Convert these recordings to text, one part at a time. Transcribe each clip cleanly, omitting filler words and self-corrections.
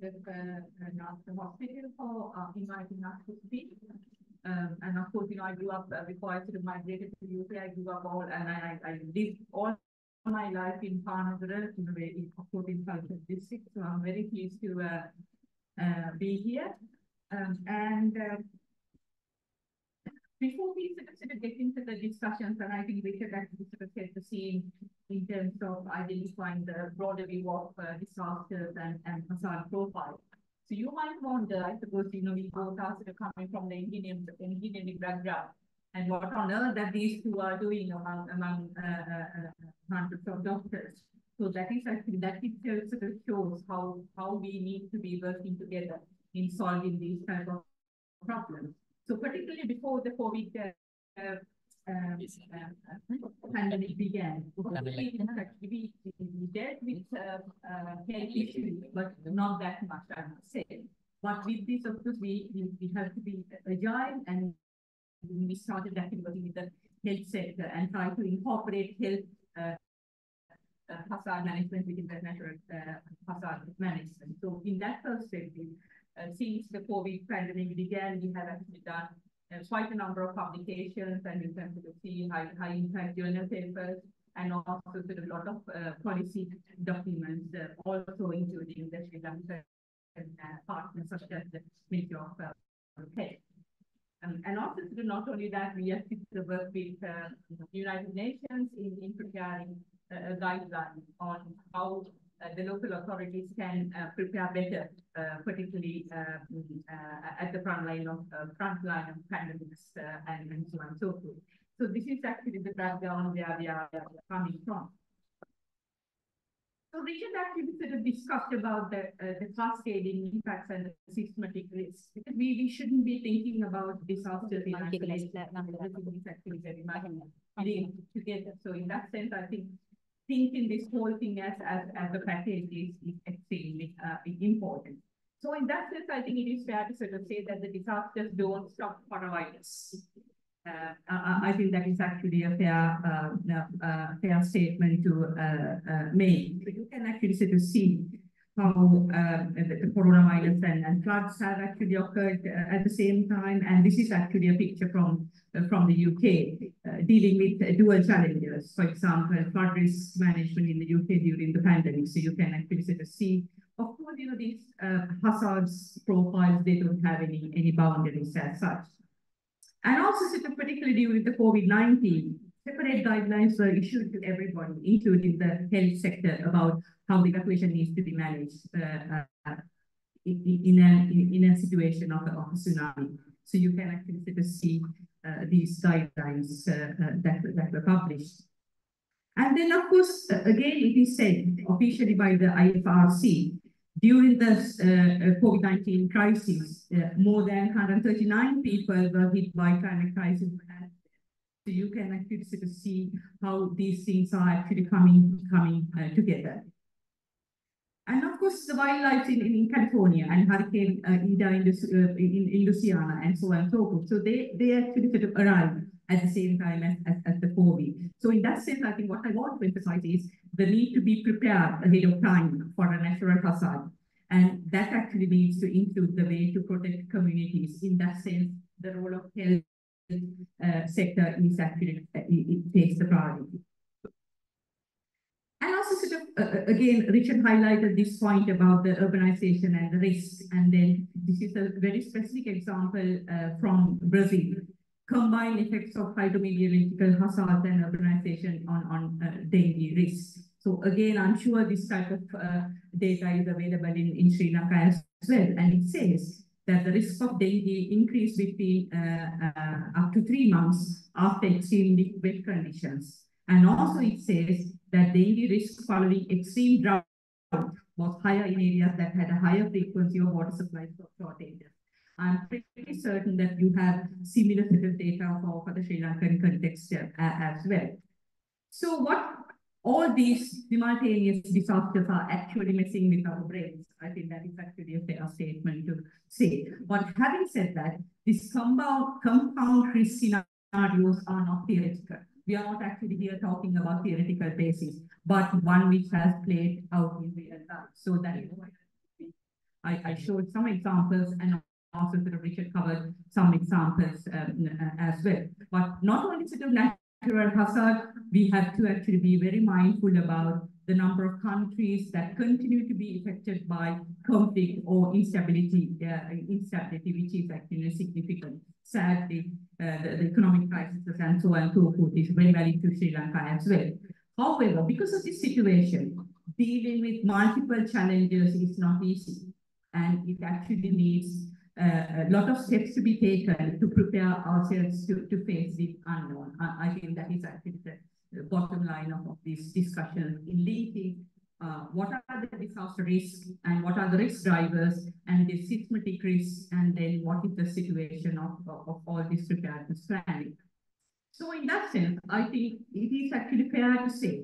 with not the hospital for inviting us to speak. And of course, you know, I grew up before I sort of migrated to the UK. I grew up and I lived all my life in Panadura, in a way, of course, in Kalutara district. So I'm very pleased to be here. Before we sort of get into the discussions, and I think Richard actually sort of set the scene in terms of identifying the broader view of disasters and hazard profile. So you might wonder, I suppose, you know, we both are sort of coming from the engineering background, and what on earth that these two are doing among hundreds of doctors. So that is, I think, that itself sort of shows how we need to be working together in solving these type of problems. So particularly before the COVID pandemic began, we dealt with health issues, but not that much, I must say. But with this, of course, we have to be agile, and we started actually working with the health sector and try to incorporate health hazard management within the natural hazard management. So in that perspective, since the COVID pandemic began, we have actually done quite a number of publications, and you can sort of see high impact journal papers, and also sort of a lot of policy documents, also including the Sri Lankan partners such as the Ministry of Health. And also sort of not only that, we have to work with the United Nations in preparing a guideline on how the local authorities can prepare better, particularly at the front line of pandemics and so on and so forth. So this is actually the background where we are coming from. So Richard actually sort of discussed about the cascading impacts and the systematic risks. Because we shouldn't be thinking about disasters in isolation. Everything is actually very much linked together. So in that sense, I think thinking this whole thing as a package is extremely important. So in that sense, I think it is fair to sort of say that the disasters don't stop for a virus. I think that is actually a fair statement to make. But you can actually sort of see how the coronavirus and floods have actually occurred at the same time, and this is actually a picture from the UK dealing with dual challenges. For example, flood risk management in the UK during the pandemic. So you can actually sort of see, of course, you know, these hazards profiles, they don't have any boundaries as such. And also sort of particularly during the COVID-19, separate guidelines were issued to everybody, including the health sector, about how the evacuation needs to be managed in a situation of a tsunami. So you can actually sort of see these guidelines that were published. And then, of course, again, it is said officially by the IFRC, during the COVID-19 crisis, more than 139 people were hit by climate crisis. So you can actually sort of see how these things are actually coming together. And of course, the wildlife in California and Hurricane Ida in Louisiana and so on and so forth. So they actually sort of arrived at the same time as the COVID. So in that sense, I think what I want to emphasize is the need to be prepared ahead of time for a natural hazard. And that actually needs to include the way to protect communities. In that sense, the role of health sector is actually, it takes the priority. And also sort of, again, Richard highlighted this point about the urbanization and the risk. And then this is a very specific example from Brazil. Combined effects of hydrometeorological hazards and urbanization on dengue risks. So again, I'm sure this type of data is available in Sri Lanka as well. And it says that the risk of dengue increased between up to 3 months after extremely wet conditions. And also it says that dengue risk following extreme drought was higher in areas that had a higher frequency of water supply shortages. I'm pretty certain that you have similar sort of data for the Sri Lankan context as well. So what all these simultaneous disasters are actually messing with our brains. I think that is actually a fair statement to say. But having said that, these compound risk scenarios are not theoretical. We are not actually here talking about theoretical basis, but one which has played out in real life. So that is why I showed some examples, and also sort of Richard covered some examples as well. But not only sort of natural hazard, we have to actually be very mindful about the number of countries that continue to be affected by conflict or instability, which is actually significant. Sadly, the economic crisis and so on and so forth is very valid to Sri Lanka as well. However, because of this situation, dealing with multiple challenges is not easy, and it actually needs a lot of steps to be taken to prepare ourselves to face the unknown. I think that is actually the bottom line of this discussion, in linking what are the disaster risks and what are the risk drivers and the systematic risks, and then what is the situation of all this preparedness planning. So in that sense, I think it is actually fair to say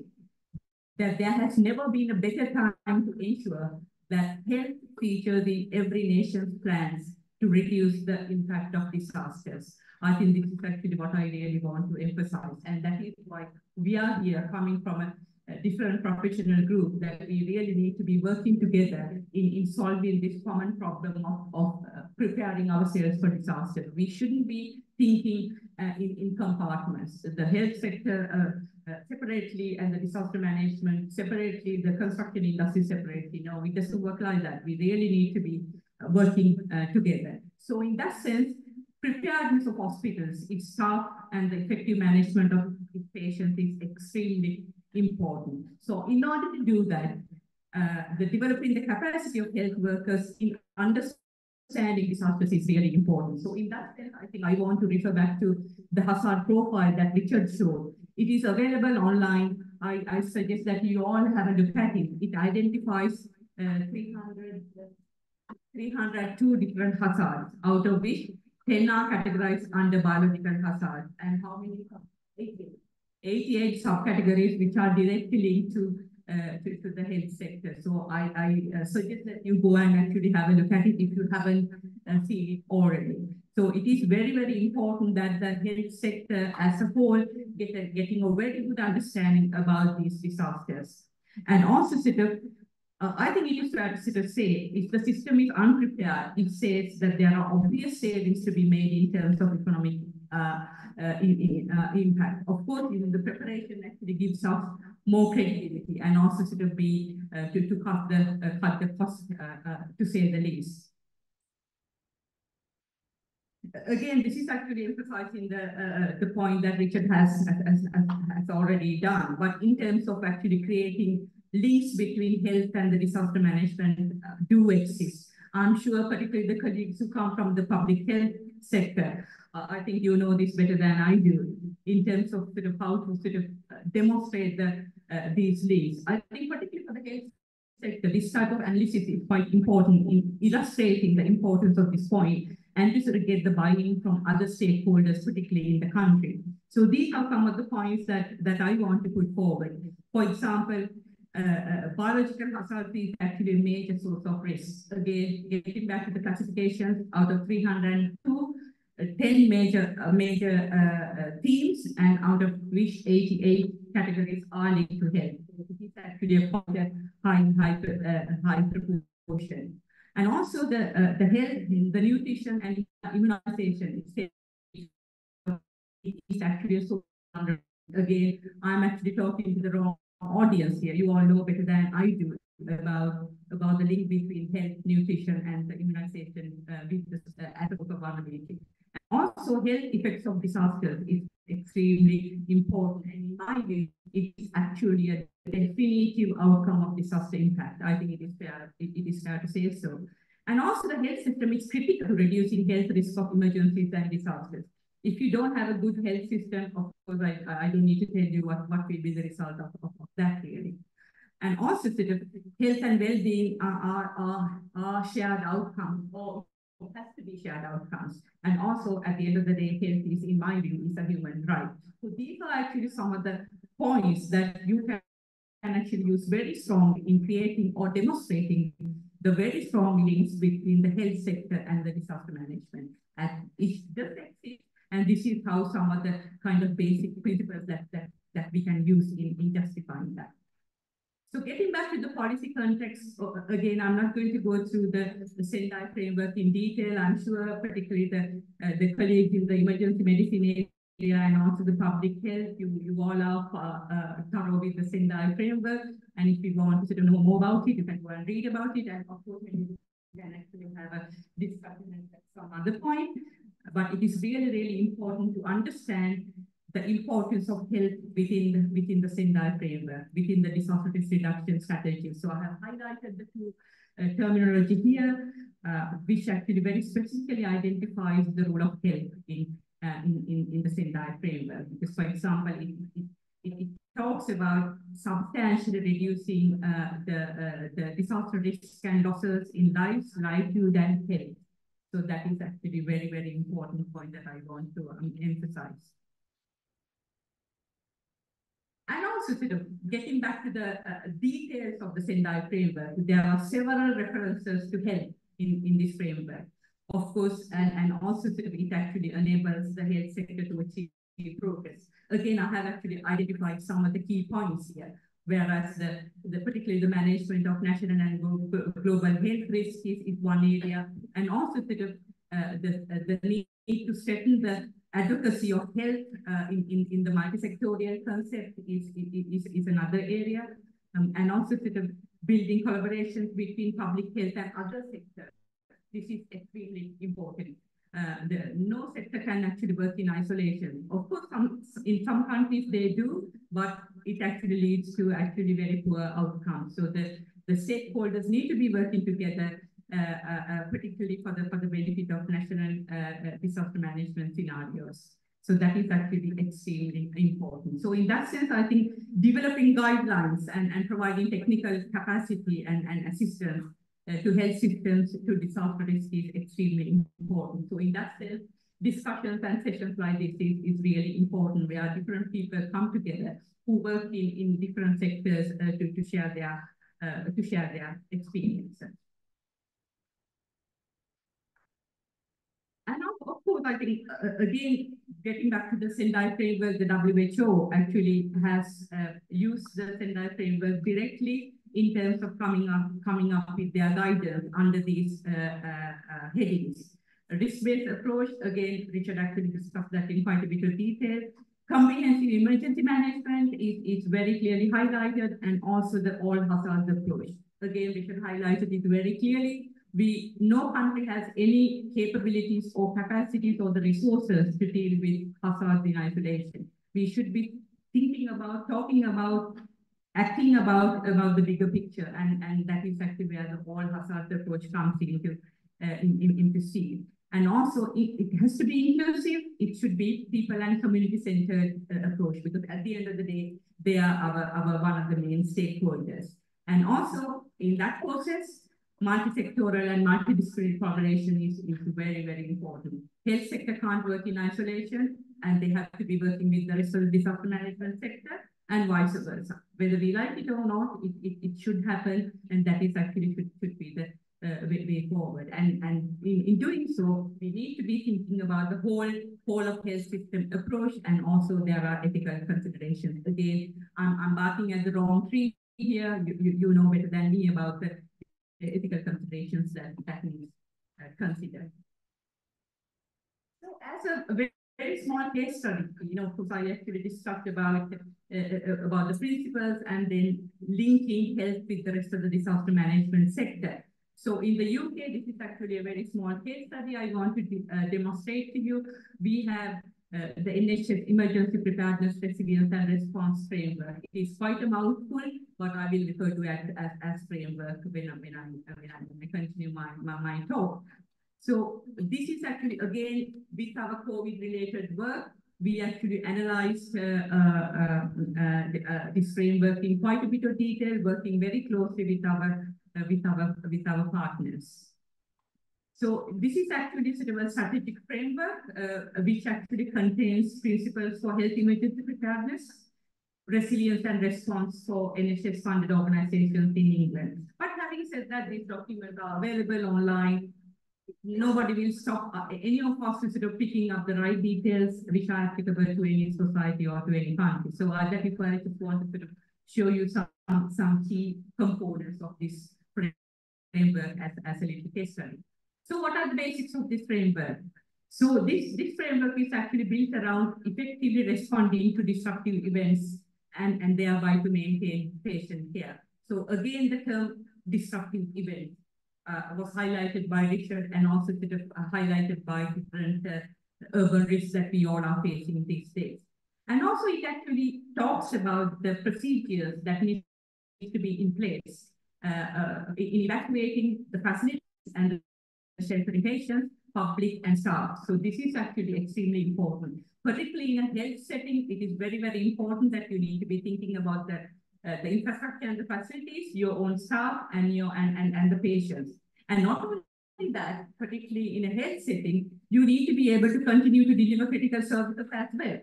that there has never been a better time to ensure that health features in every nation's plans to reduce the impact of disasters. I think this is actually what I really want to emphasize. And that is why we are here, coming from a different professional group, that we really need to be working together in solving this common problem of preparing ourselves for disaster. We shouldn't be thinking in compartments. The health sector separately, and the disaster management separately, the construction industry separately. No, it doesn't work like that. We really need to be working together. So in that sense, preparedness of hospitals, its staff, and the effective management of its patients is extremely important. So in order to do that, the developing the capacity of health workers in understanding disasters is really important. So in that sense, I think I want to refer back to the hazard profile that Richard showed. It is available online. I suggest that you all have a look at it. It identifies 302 different hazards, out of which 10 are categorized under biological hazards, and how many? 88 subcategories, which are directly linked to the health sector. So I suggest that you go and actually have a look at it if you haven't seen it already. So it is very, very important that the health sector as a whole getting a very good understanding about these disasters. And also sort of, I think it is fair to sort of say, if the system is unprepared, it says that there are obvious savings to be made in terms of economic impact. Of course, even the preparation actually gives us more credibility, and also sort of be to cut the cost, to say the least. Again, this is actually emphasizing the point that Richard has already done, but in terms of actually creating links between health and the disaster management do exist. I'm sure particularly the colleagues who come from the public health sector, I think you know this better than I do, in terms of sort of how to sort of demonstrate these links. I think particularly for the health sector, this type of analysis is quite important in illustrating the importance of this point, and to sort of get the buy-in from other stakeholders, particularly in the country. So these are some of the points that I want to put forward. For example, biological hazard is actually a major source of risk. Again, getting back to the classifications, out of 302, 10 major themes, and out of which 88 categories are linked to health. So it is actually a point that high proportion. And also the health, the nutrition and immunization is actually a source of risk. Again, I'm actually talking to the wrong audience here. You all know better than I do about the link between health, nutrition, and the immunization with the aspect of vulnerability. And also, health effects of disasters is extremely important. And in my view, it is actually a definitive outcome of disaster impact. I think it is fair to say so. And also, the health system is critical to reducing health risk of emergencies and disasters. If you don't have a good health system, of course, I don't need to tell you what will be the result of that, really. And also, sort of, health and well-being are shared outcomes, or has to be shared outcomes. And also, at the end of the day, health is, in my view, is a human right. So these are actually some of the points that you can actually use very strongly in creating or demonstrating the very strong links between the health sector and the disaster management. And it does exist, and this is how some of the kind of basic principles that we can use in justifying that. So getting back to the policy context, again, I'm not going to go through the Sendai framework in detail. I'm sure particularly the colleagues in the emergency medicine area and also the public health, you all are thorough with the Sendai framework. And if you want to sort of know more about it, you can go and read about it. And of course, you can actually have a discussion at some other point. But it is really, really important to understand the importance of health within the Sendai framework, within the disaster reduction strategy. So I have highlighted the two terminology here, which actually very specifically identifies the role of health in the Sendai framework. Because, for example, it talks about substantially reducing the disaster risks and losses in lives, livelihood, and health. So that is actually a very, very important point that I want to emphasize. And also sort of getting back to the details of the Sendai framework, there are several references to health in this framework, of course, and also sort of it actually enables the health sector to achieve progress. Again, I have actually identified some of the key points here, whereas particularly the management of national and global health risk is one area, and also sort of the need to strengthen the advocacy of health in the multi-sectorial concept is another area, and also sort of building collaborations between public health and other sectors. This is extremely important. No sector can actually work in isolation. Of course, in some countries they do, but it actually leads to actually very poor outcomes. So the stakeholders need to be working together, particularly for the benefit of national disaster management scenarios. So that is actually extremely important. So in that sense, I think developing guidelines and providing technical capacity and assistance to health systems to disaster risk is extremely important. So in that sense, discussions and sessions like this is really important, where different people come together who work in different sectors to share their experiences. And of course, I think, again, getting back to the Sendai framework, the WHO actually has used the Sendai framework directly in terms of coming up with their guidance under these headings. Risk-based approach, again, Richard actually discussed that in quite a bit of detail. Comprehensive emergency management is very clearly highlighted, and also the all hazards approach. Again, Richard highlighted it very clearly. No country has any capabilities or capacities or the resources to deal with hazards in isolation. We should be thinking about, talking about, acting about the bigger picture, and that is actually where the all hazards approach comes into scene. And also, it has to be inclusive. It should be people and community-centered approach, because at the end of the day, they are our one of the main stakeholders. And also, in that process, multi-sectoral and multidisciplinary collaboration is very, very important. Health sector can't work in isolation, and they have to be working with the rest of the disaster management sector, and vice versa. Whether we like it or not, it should happen, and that is actually should be the way forward. And in doing so, we need to be thinking about the whole of health system approach, and also there are ethical considerations. Again, I'm barking at the wrong tree here. You know better than me about the ethical considerations that needs considered. So as a very small case study, you know, because I actually discussed about the principles and then linking health with the rest of the disaster management sector. So in the UK, this is actually a very small case study I want to demonstrate to you. We have the NHS Emergency Preparedness, Resilience and Response Framework. It is quite a mouthful, but I will refer to it as framework when I continue my talk. So this is actually, again, with our COVID-related work, we actually analyzed this framework in quite a bit of detail, working very closely with our partners. So this is actually sort of a strategic framework, which actually contains principles for health emergency preparedness, resilience and response for NHS-funded organizations in England. But having said that, these documents are available online. Nobody will stop any of us instead of picking up the right details which are applicable to any society or to any country. So that is why I just want to sort of show you some some key components of this framework as an indication. So what are the basics of this framework? So this framework is actually built around effectively responding to disruptive events and thereby to maintain patient care. So again, the term disruptive event was highlighted by Richard and also sort of highlighted by different urban risks that we all are facing these days. And also it actually talks about the procedures that need to be in place in evacuating the facilities and the sheltering patients, public and staff. So this is actually extremely important. Particularly in a health setting, it is very, very important that you need to be thinking about the infrastructure and the facilities, your own staff and your and the patients. And not only that, particularly in a health setting, you need to be able to continue to deliver critical services as well.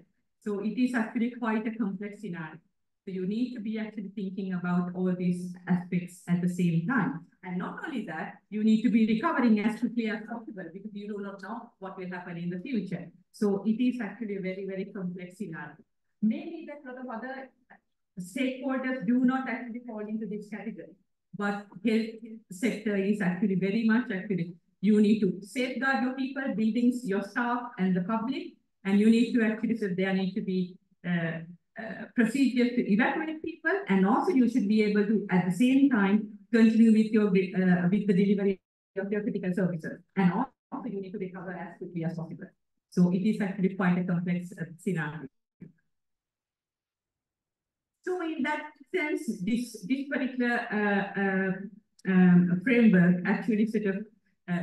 So it is actually quite a complex scenario. So you need to be actually thinking about all these aspects at the same time. And not only that, you need to be recovering as quickly as possible because you do not know what will happen in the future. So it is actually a very, very complex scenario. Maybe that a lot of other stakeholders do not actually fall into this category, but health sector is actually very much actually, you need to safeguard your people, buildings, your staff and the public, and you need to actually, so there need to be procedures to evacuate people, and also you should be able to, at the same time, continue with your with the delivery of your critical services, and also you need to recover as quickly as possible. So it is actually quite a complex scenario. So in that sense, this particular framework actually sort of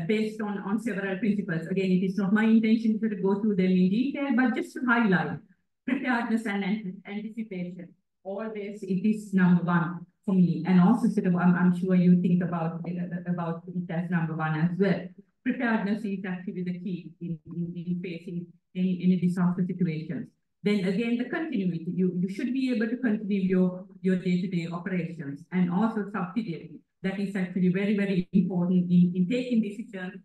based on several principles. Again, it is not my intention to go through them in detail, but just to highlight preparedness and anticipation. Always, it is number one for me, and also sort of I'm sure you think about it as number one as well. Preparedness is actually the key in facing any disaster situations. Then again, the continuity. You should be able to continue your day-to-day operations, and also subsidiarity. That is actually very, very important in taking decisions,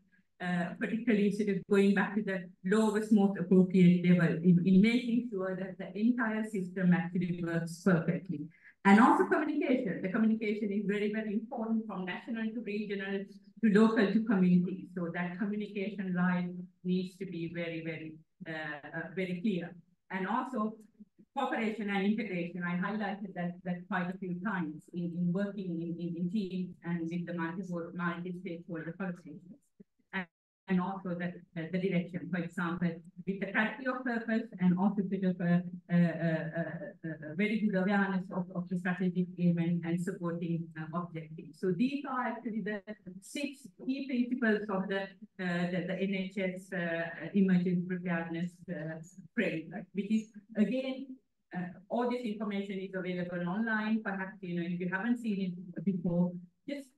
particularly sort of going back to the lowest, most appropriate level in making sure that the entire system actually works perfectly. And also communication. The communication is very, very important from national to regional to local to community. So that communication line needs to be very, very, very clear. And also cooperation and integration. I highlighted that quite a few times in working in teams and with the multi-stakeholder conversations. And also the direction, for example, with the clarity of purpose and also sort of a very good awareness of the strategic aim and supporting objectives. So these are actually the 6 key principles of the NHS emergency preparedness framework, which is, again, all this information is available online. Perhaps, you know, if you haven't seen it before, just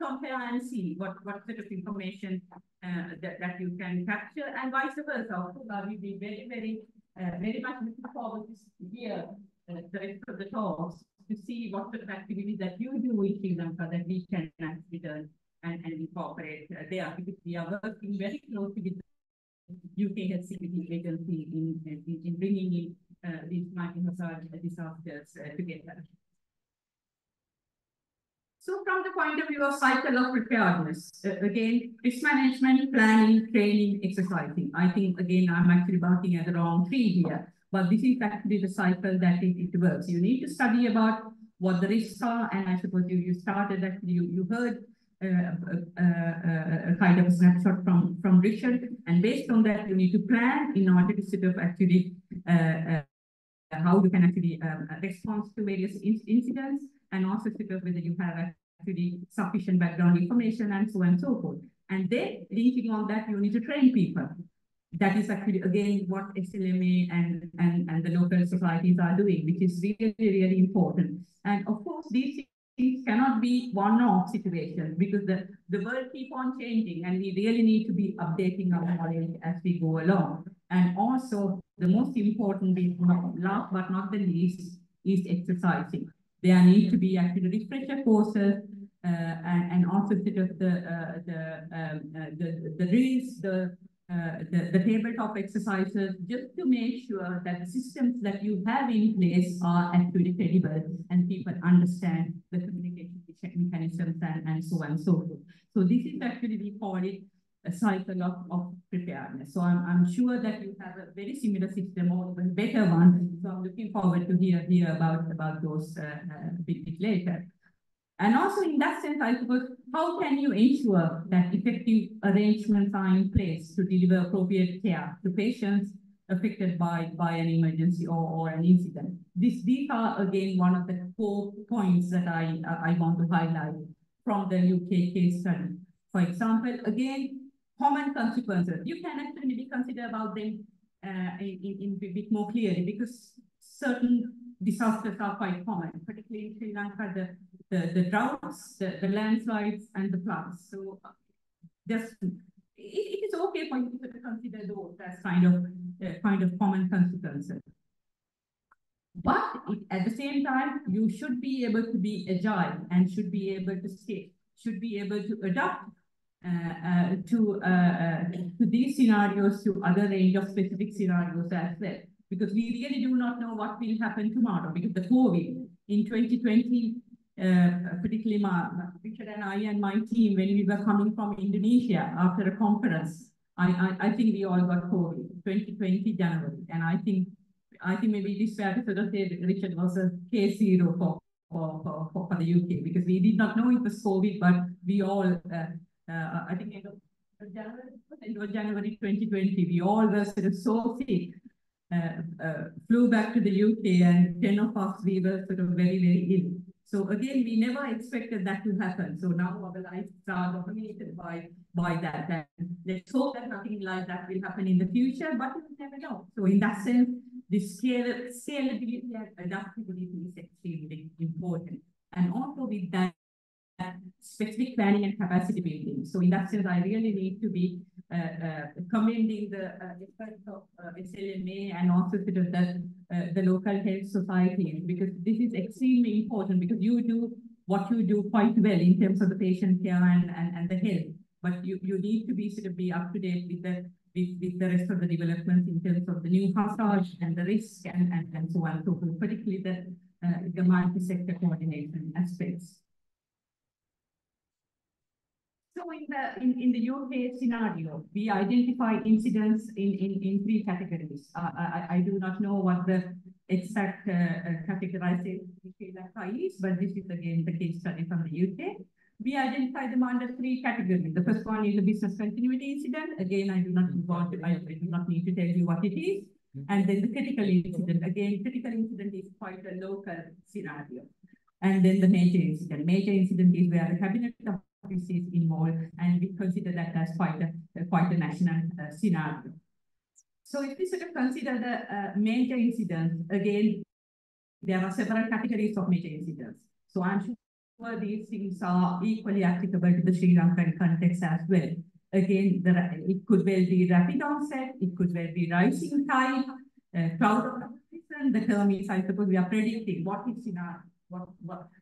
compare and see what sort of information that you can capture, and vice versa. Also, I will be very, very, very much looking forward this year, the rest of the talks, to see what sort of activities that you do in Sri Lanka that we can actually do and incorporate there, because we are working very closely with the UK Health Security Agency in bringing in these multi-hazard disasters together. So from the point of view of cycle of preparedness, again, risk management, planning, training, exercising. I think, again, I'm actually barking at the wrong tree here, but this is actually the cycle that it works. You need to study about what the risks are, and I suppose you started, actually, you heard a kind of a snapshot from Richard, and based on that, you need to plan in order to sort of actually how you can actually respond to various incidents, and also sort of whether you have actually sufficient background information and so forth. And then linking all that, you need to train people. That is actually, again, what SLMA and the local societies are doing, which is really, really important. And of course, these things cannot be one-off situations because the world keeps on changing, and we really need to be updating our knowledge as we go along. And also, the most important bit, last but not the least, is exercising. There need to be actually refresher courses and also sort of the drills, the tabletop exercises, just to make sure that the systems that you have in place are actually credible and and people understand the communication mechanisms and so on and so forth. So this is actually, we call it a cycle of preparedness. So I'm sure that you have a very similar system or even better one. So I'm looking forward to hear about those a bit later. And also in that sense, I suppose, how can you ensure that effective arrangements are in place to deliver appropriate care to patients affected by an emergency or an incident? These are, again, one of the core points that I want to highlight from the UK case study. For example, again, common consequences. You can actually consider about them in a bit more clearly, because certain disasters are quite common, particularly in Sri Lanka, the droughts, the landslides, and the floods. So just, it is okay for you to consider those as kind of common consequences. But at the same time, you should be able to be agile and should be able to stay, should be able to adapt to these scenarios, to other range of specific scenarios as well. Because we really do not know what will happen tomorrow, because the COVID in 2020, particularly Richard and I and my team, when we were coming from Indonesia after a conference, I think we all got COVID, 2020 January. And I think maybe it is fair to sort of say that Richard was a case zero for the UK, because we did not know it was COVID, but we all, I think end of January 2020, we all were sort of so sick. Flew back to the UK, and 10 of us, we were sort of very, very ill. So again, we never expected that to happen. So now our lives are dominated by that. And let's hope that nothing like that will happen in the future, but you never know. So in that sense, the scalability and adaptability is extremely important. And also with that, specific planning and capacity building. So in that sense, I really need to be commending the efforts of SLMA and also sort of the local health societies, because this is extremely important, because you do what you do quite well in terms of the patient care and the health, but you need to be sort of be up to date with the rest of the developments in terms of the new hazards and the risk and so on and so forth, particularly the multi-sector coordination aspects. So in the UK scenario, we identify incidents in three categories. I do not know what the exact categorization in Sri Lanka is, but this is again the case study from the UK. We identify them under three categories. The first one is a business continuity incident. Again, I do not need to tell you what it is. And then the critical incident. Again, critical incident is quite a local scenario. And then the major incident. Major incident is where the cabinet is involved, and we consider that as quite a national scenario. So if we sort of consider the major incidents, again, there are several categories of major incidents. So I'm sure these things are equally applicable to the Sri Lankan context as well. Again, it could well be rapid onset, it could well be rising tide, cloud of optimism. The term is, I suppose, we are predicting what is scenario.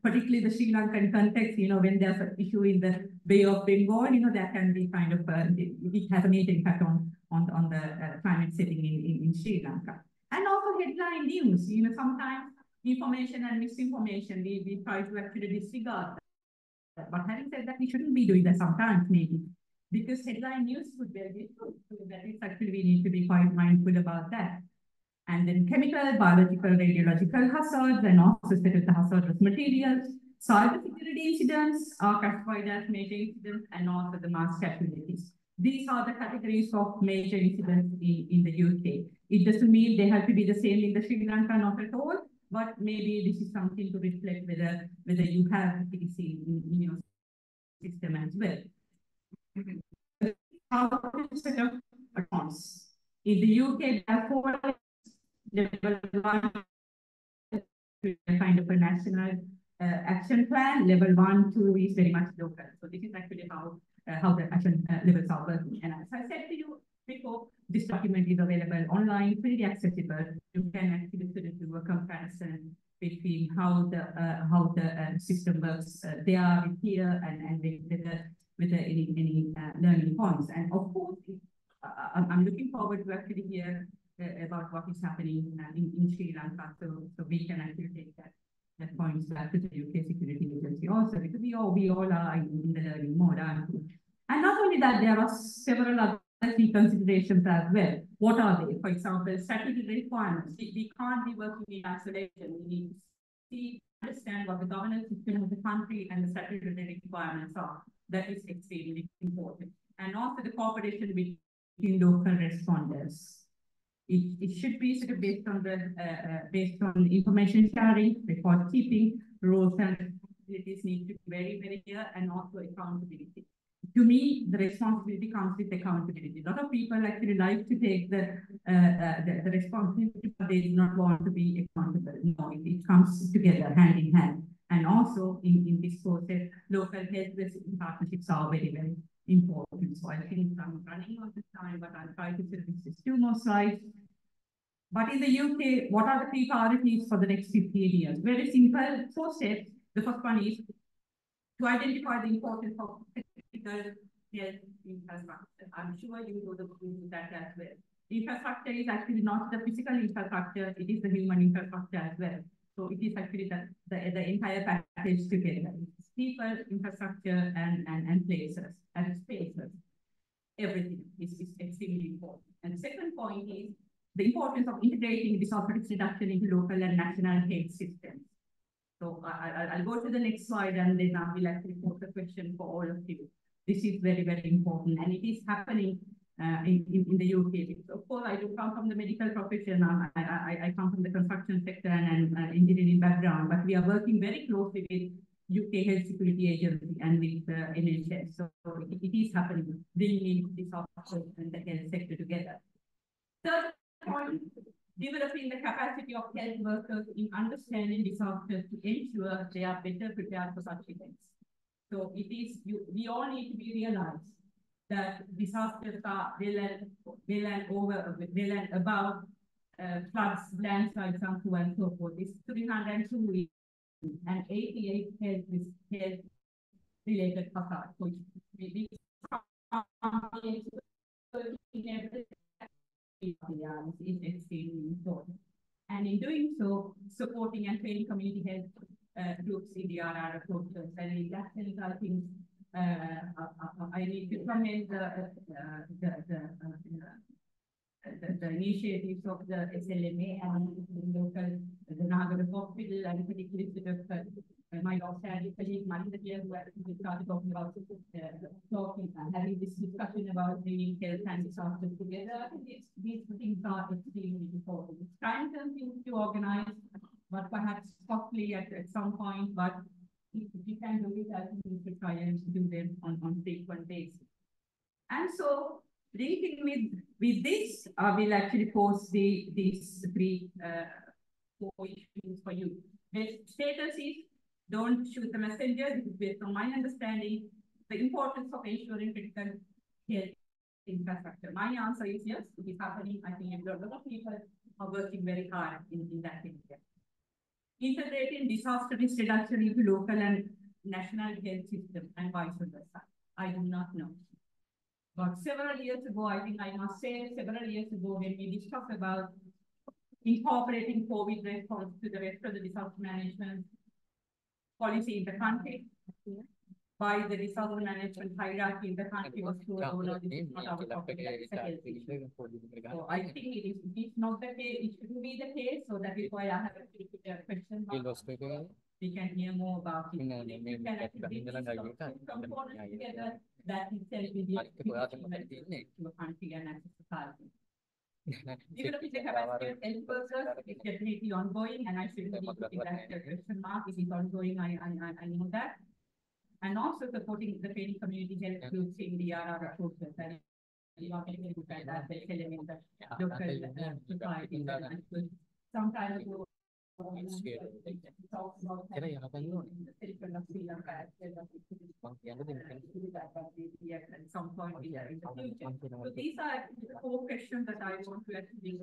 Particularly the Sri Lankan context, you know, when there's an issue in the Bay of Bengal, you know, that can be kind of, it has a major impact on the climate setting in Sri Lanka. And also headline news, you know, sometimes information and misinformation, we try to actually disregard that. But having said that, we shouldn't be doing that sometimes, maybe, because headline news could well be true. So that is actually, we need to be quite mindful about that. And then chemical, biological, radiological hazards, and also set of the hazardous materials. Cybersecurity incidents are classified as major incidents, and also the mass casualties. These are the categories of major incidents in the UK. It doesn't mean they have to be the same in the Sri Lanka, not at all, but maybe this is something to reflect whether you have PC in your system as well. How to set up accounts. In the UK, therefore, level one, kind of a national action plan. Level 1, 2 is very much local. So this is actually how the action levels are working. And as I said to you before, this document is available online, pretty accessible. You can actually do a comparison between how the system works there, here, and with the any learning points. And of course, I'm looking forward to actually hear about what is happening in Sri Lanka, so we can actually take that that points back to the UK Security Agency also, because we all are in the learning mode, aren't we? And not only that, there are several other key considerations as well. What are they? For example, statutory requirements. We can't be working in isolation. We need to see, understand what the governance system of the country and the statutory requirements are. That is extremely important. And also the cooperation between local responders. It should be sort of based on the information sharing, record keeping, roles and responsibilities need to be very, very clear, and also accountability. To me, the responsibility comes with accountability. A lot of people actually like to take the responsibility, but they do not want to be accountable. No, it comes together hand in hand. And also in this process, local health partnerships are very, very important. So I think I'm running out of time, but I'll try to finish two more slides. But in the UK, what are the three priorities for the next 15 years? Very simple, four steps. The first one is to identify the importance of critical health infrastructure. I'm sure you know the point of that as well. Infrastructure is actually not the physical infrastructure, it is the human infrastructure as well. So it is actually the entire package together. It's people, infrastructure, and places, and spaces. Everything is extremely important. And the second point is the importance of integrating disaster risk reduction into local and national health systems. So I'll go to the next slide, and then I will actually pose a question for all of you. This is very, very important, and it is happening in the UK. Of course, I do come from the medical profession. I come from the construction sector and engineering background, but we are working very closely with UK Health Security Agency and with NHS. So it is happening, bringing this office and the health sector together. Third point, developing the capacity of health workers in understanding disasters to ensure they are better prepared for such events. So we all need to be realized that disasters are well and above floods, landslides, and so on and so forth. It's 302 and 88 health related hazards. So we is extremely important. And in doing so, supporting and training community health groups in the RR approaches. And in that sense, I think I need to commend the initiatives of the SLMA and the local, the Nagara Hospital, and particularly my outstanding colleague Marita here, who actually started talking about talking and having this discussion about bringing health and disasters together. These things are extremely important. It's time-consuming to organize, but perhaps softly at some point, but if you can do it, I think we should try and do them on frequent basis. And so, linking with this, I will actually post these three four issues for you. The status is don't shoot the messenger. This is based on my understanding. The importance of ensuring critical health infrastructure. My answer is yes, it is happening. I think a lot of people are working very hard in that area. Integrating disaster risk reduction into local and national health system and vice versa. I do not know. But several years ago, I think I must say, several years ago, when we discussed about incorporating COVID response to the rest of the disaster management policy in the country, by the disaster management hierarchy in the country was so I think it is not the case, it shouldn't be the case, so that is why I have a particular question about we can hear more about it. We can actually components together that itself will be to a country and as a society. Developing the capacity of health workers is definitely ongoing, and I shouldn't be putting that question mark. It is ongoing, I know that. And also supporting the training community health groups in the RR approaches. And we are very good at that, the element of local society. Some time ago, we talked about the circle of Sri Lanka as well. At some point in the future. So these are the four questions that I want to actually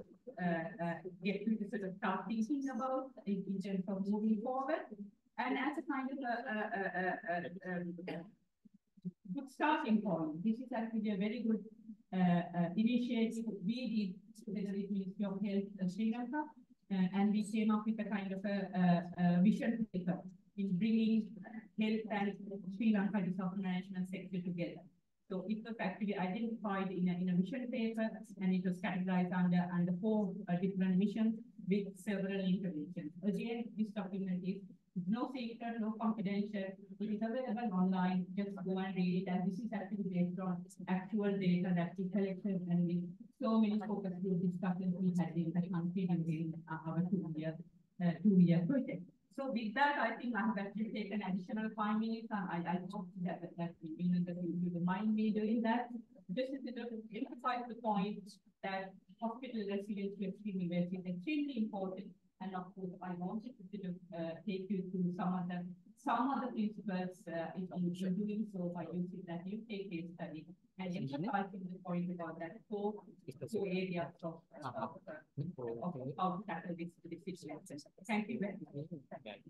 get you to sort of start thinking about in terms of moving forward. And as a kind of a good starting point, this is actually a very good initiative we did together with Ministry of Health Sri Lanka and we came up with a kind of a vision paper in bringing health and Sri Lanka disaster management sector together. So it was actually identified in a mission paper, and it was categorized under four different missions with several interventions. Again, this document is no secret, no confidential. It is available online. Just go and read it. And this is actually based on actual data that we collected, and with so many focus group discussions we had in the country and in our two-year project. So with that, I think I have actually taken additional 5 minutes, and I hope that you will mind me doing that. This is to emphasize the point that hospital resilience to extreme events is extremely important, and of course, I wanted to take you through some other principles in doing so by using that UK case study and emphasizing the point about that four areas of how to tackle this issue. Thank you very much.